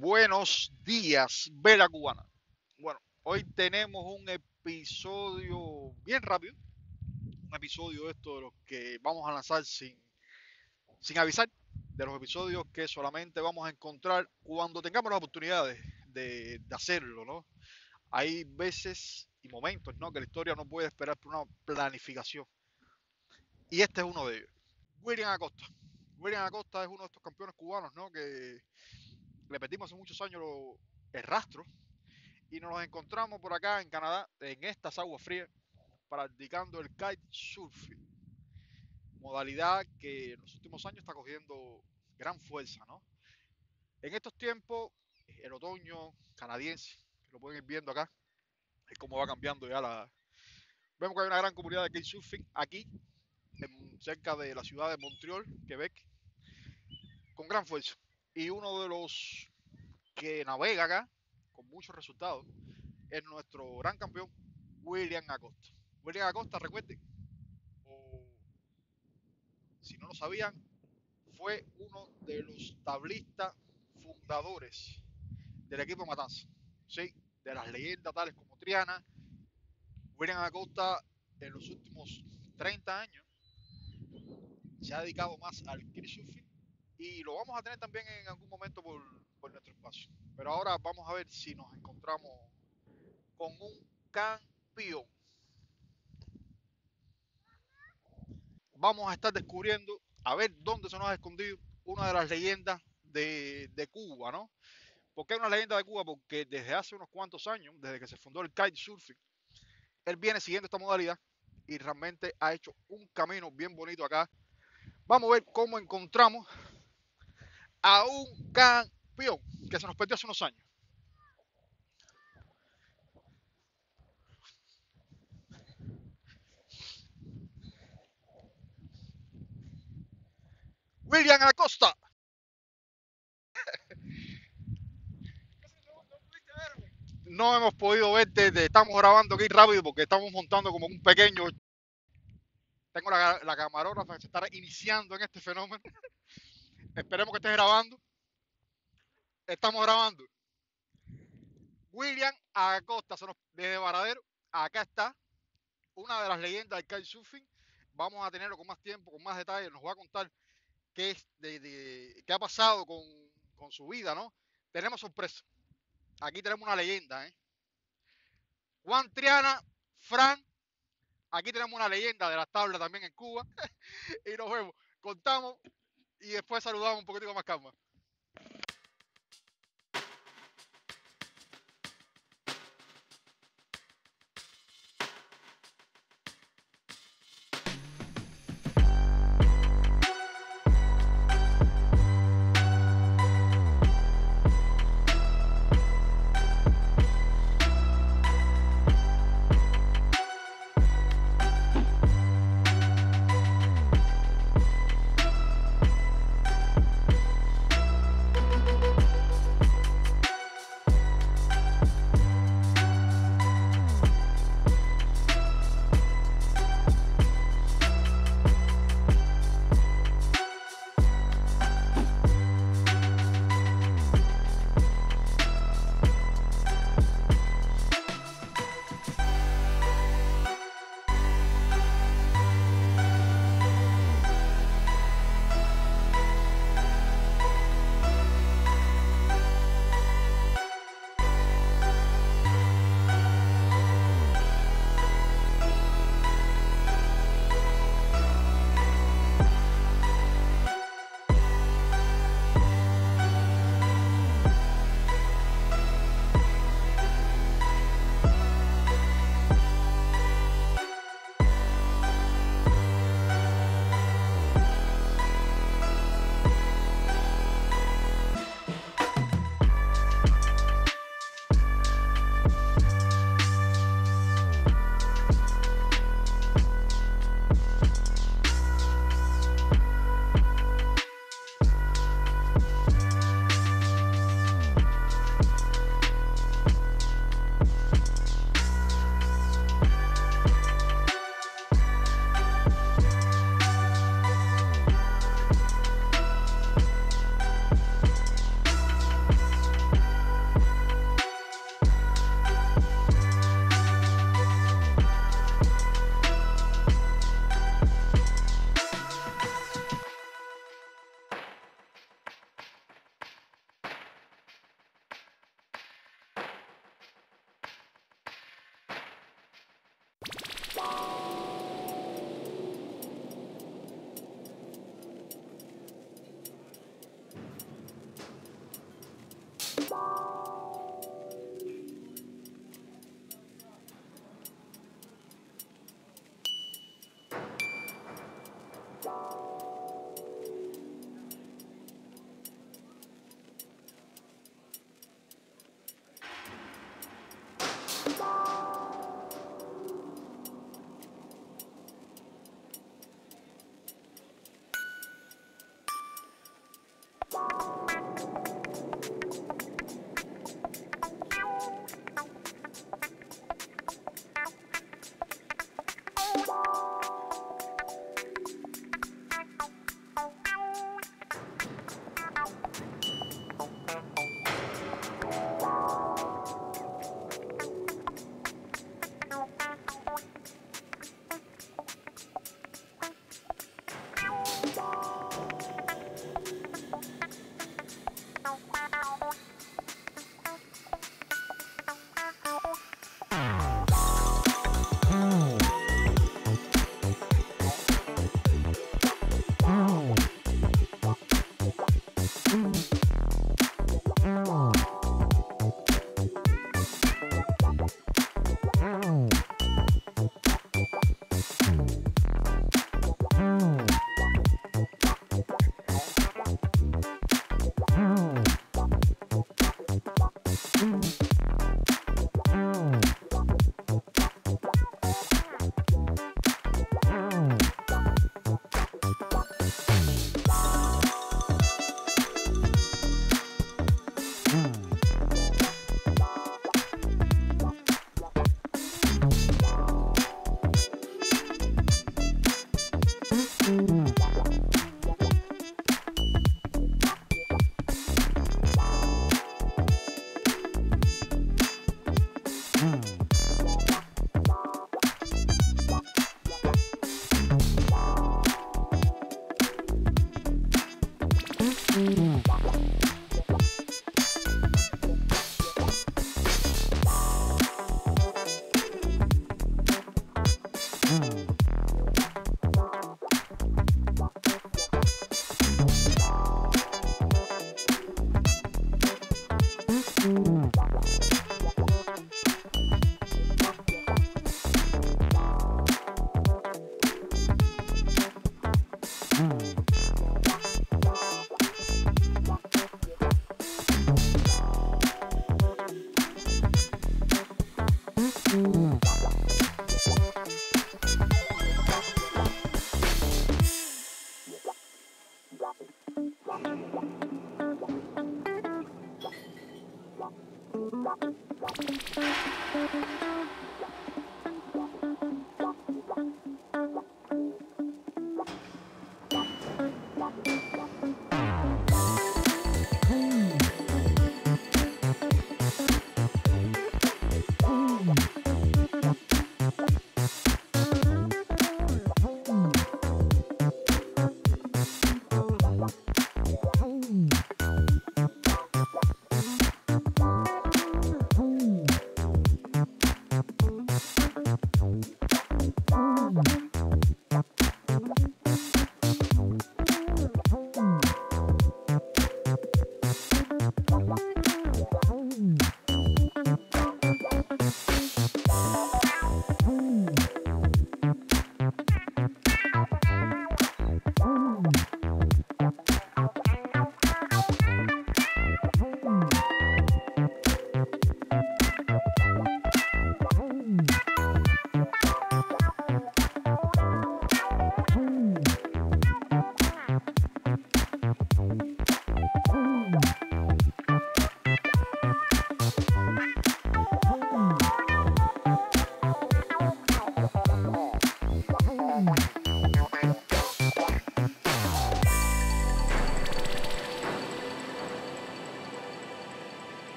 Buenos días, Vela Cubana. Bueno, hoy tenemos un episodio bien rápido. Un episodio de los que vamos a lanzar sin avisar. De los episodios que solamente vamos a encontrar cuando tengamos las oportunidades de hacerlo, ¿no? Hay veces y momentos, ¿no?, que la historia no puede esperar por una planificación. Y este es uno de ellos. William Acosta. William Acosta es uno de estos campeones cubanos, ¿no?, que le perdimos hace muchos años el rastro y nos los encontramos por acá en Canadá, en estas aguas frías, practicando el kitesurfing, modalidad que en los últimos años está cogiendo gran fuerza, ¿no? En estos tiempos, el otoño canadiense, que lo pueden ir viendo acá, es como va cambiando ya Vemos que hay una gran comunidad de kitesurfing aquí, cerca de la ciudad de Montreal, Quebec, con gran fuerza. Y uno de los que navega acá con muchos resultados es nuestro gran campeón William Acosta. William Acosta, recuerden, o si no lo sabían, fue uno de los tablistas fundadores del equipo Matanzas, ¿sí? De las leyendas tales como Triana. William Acosta en los últimos 30 años se ha dedicado más al kitesurfing. Y lo vamos a tener también en algún momento por nuestro espacio. Pero ahora vamos a ver si nos encontramos con un campeón. Vamos a estar descubriendo, a ver dónde se nos ha escondido una de las leyendas de Cuba, ¿no? ¿Por qué una leyenda de Cuba? Porque desde hace unos cuantos años, desde que se fundó el kitesurfing, él viene siguiendo esta modalidad y realmente ha hecho un camino bien bonito acá. Vamos a ver cómo encontramos a un campeón que se nos perdió hace unos años. William Acosta. No hemos podido verte, estamos grabando aquí rápido porque estamos montando como un pequeño. Tengo la camarógrafa que se estará iniciando en este fenómeno. Esperemos que estés grabando. Estamos grabando. William Acosta, desde Varadero. Acá está. Una de las leyendas del kitesurfing. Vamos a tenerlo con más tiempo, con más detalles. Nos va a contar qué ha pasado con su vida, ¿no? Tenemos sorpresa. Aquí tenemos una leyenda, ¿eh? Juan Triana, Fran. Aquí tenemos una leyenda de las tablas también en Cuba. Y nos vemos, contamos y después saludamos un poquito con más calma.